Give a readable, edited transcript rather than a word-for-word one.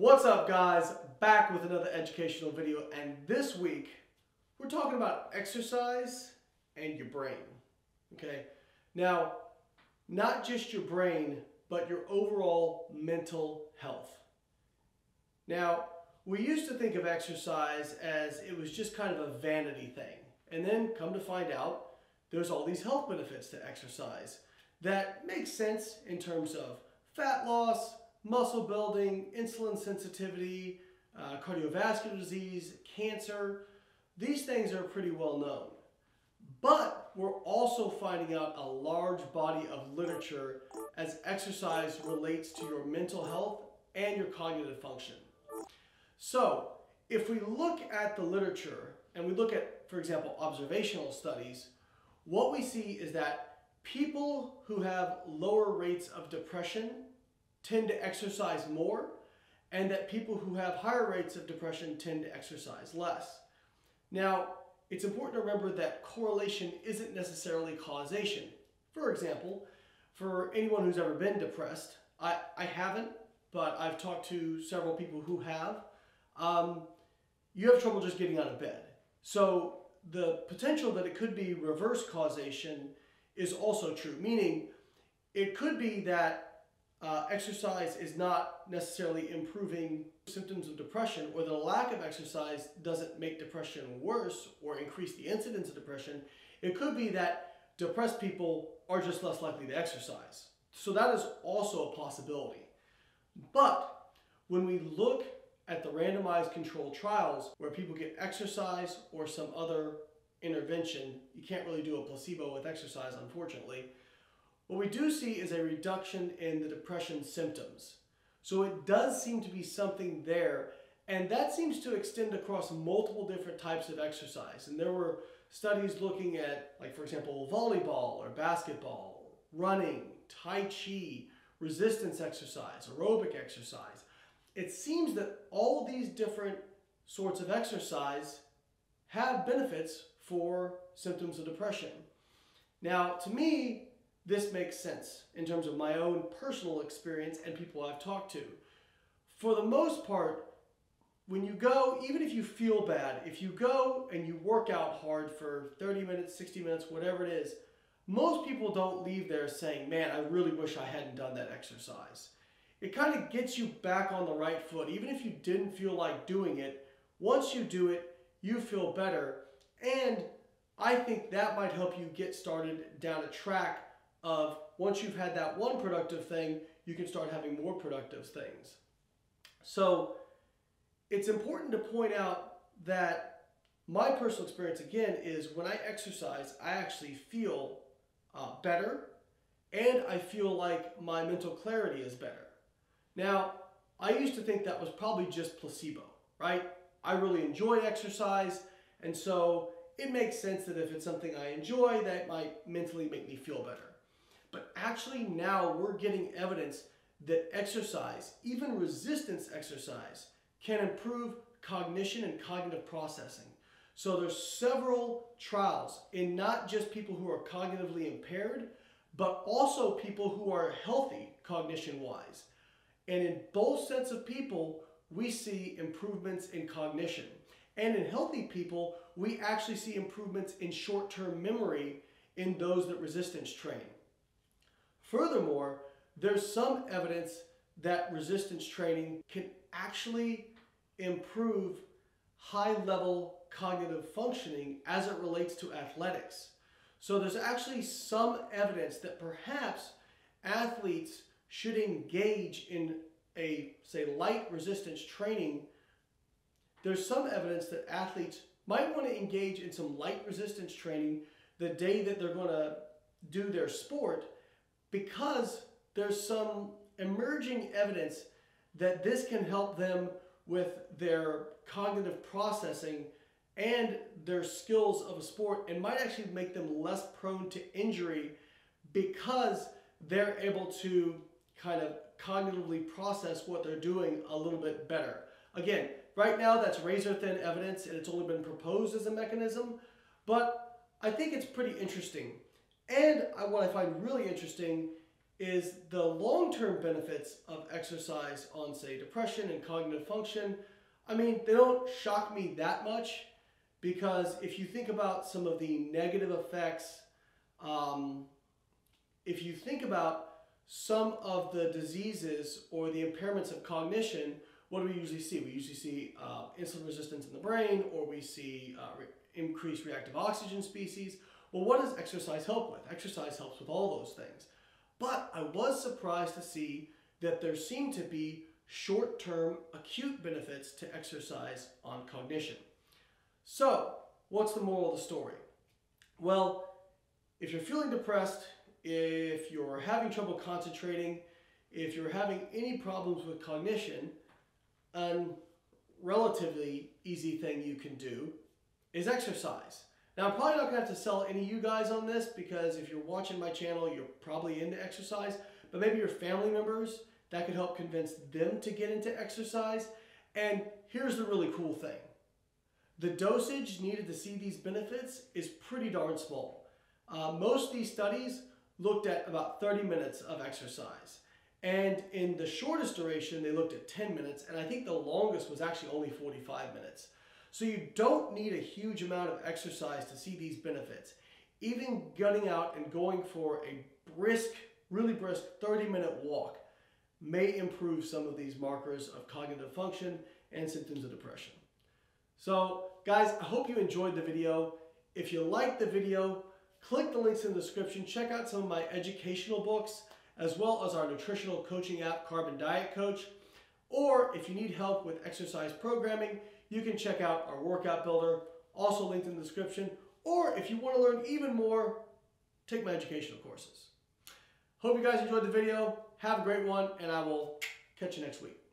What's up, guys? Back with another educational video, and this week we're talking about exercise and your brain. Okay, now not just your brain but your overall mental health. Now, we used to think of exercise as it was just kind of a vanity thing, and then come to find out there's all these health benefits to exercise that make sense in terms of fat loss, muscle building, insulin sensitivity, cardiovascular disease, cancer. These things are pretty well known. But we're also finding out a large body of literature as exercise relates to your mental health and your cognitive function. So if we look at the literature and we look at, for example, observational studies, what we see is that people who have lower rates of depression tend to exercise more, and that people who have higher rates of depression tend to exercise less. Now, it's important to remember that correlation isn't necessarily causation. For example, for anyone who's ever been depressed, I haven't, but I've talked to several people who have, you have trouble just getting out of bed. So the potential that it could be reverse causation is also true, meaning it could be that exercise is not necessarily improving symptoms of depression, or the lack of exercise doesn't make depression worse or increase the incidence of depression. It could be that depressed people are just less likely to exercise. So that is also a possibility. But when we look at the randomized controlled trials where people get exercise or some other intervention, you can't really do a placebo with exercise, unfortunately. What we do see is a reduction in the depression symptoms. So it does seem to be something there, and that seems to extend across multiple different types of exercise. And there were studies looking at, like, for example, volleyball or basketball, running, tai chi, resistance exercise, aerobic exercise. It seems that all these different sorts of exercise have benefits for symptoms of depression. Now, to me, this makes sense in terms of my own personal experience and people I've talked to. For the most part, when you go, even if you feel bad, if you go and you work out hard for 30 minutes, 60 minutes, whatever it is, most people don't leave there saying, man, I really wish I hadn't done that exercise. It kind of gets you back on the right foot. Even if you didn't feel like doing it, once you do it, you feel better. And I think that might help you get started down a track of, once you've had that one productive thing, you can start having more productive things. So it's important to point out that my personal experience, again, is when I exercise, I actually feel better, and I feel like my mental clarity is better. Now, I used to think that was probably just placebo, right? I really enjoy exercise, and so it makes sense that if it's something I enjoy, that might mentally make me feel better. But actually now we're getting evidence that exercise, even resistance exercise, can improve cognition and cognitive processing. So there's several trials in not just people who are cognitively impaired, but also people who are healthy cognition-wise. And in both sets of people, we see improvements in cognition. And in healthy people, we actually see improvements in short-term memory in those that resistance train. Furthermore, there's some evidence that resistance training can actually improve high-level cognitive functioning as it relates to athletics. So there's actually some evidence that perhaps athletes should engage in a, say, light resistance training. There's some evidence that athletes might want to engage in some light resistance training the day that they're going to do their sport, because there's some emerging evidence that this can help them with their cognitive processing and their skills of a sport, and might actually make them less prone to injury because they're able to kind of cognitively process what they're doing a little bit better. Again, right now that's razor-thin evidence and it's only been proposed as a mechanism, but I think it's pretty interesting. And what I find really interesting is the long-term benefits of exercise on, say, depression and cognitive function. I mean, they don't shock me that much, because if you think about some of the negative effects, if you think about some of the diseases or the impairments of cognition, what do we usually see? We usually see insulin resistance in the brain, or we see increased reactive oxygen species. Well, what does exercise help with? Exercise helps with all those things. But I was surprised to see that there seemed to be short-term acute benefits to exercise on cognition. So, what's the moral of the story? Well, if you're feeling depressed, if you're having trouble concentrating, if you're having any problems with cognition, a relatively easy thing you can do is exercise. Now, I'm probably not going to have to sell any of you guys on this, because if you're watching my channel, you're probably into exercise, but maybe your family members, that could help convince them to get into exercise. And here's the really cool thing. The dosage needed to see these benefits is pretty darn small. Most of these studies looked at about 30 minutes of exercise. And in the shortest duration, they looked at 10 minutes. And I think the longest was actually only 45 minutes. So you don't need a huge amount of exercise to see these benefits. Even gutting out and going for a brisk, really brisk 30-minute walk may improve some of these markers of cognitive function and symptoms of depression. So guys, I hope you enjoyed the video. If you liked the video, click the links in the description, check out some of my educational books, as well as our nutritional coaching app, Carbon Diet Coach. Or if you need help with exercise programming, you can check out our workout builder, also linked in the description. Or if you want to learn even more, take my educational courses. Hope you guys enjoyed the video. Have a great one, and I will catch you next week.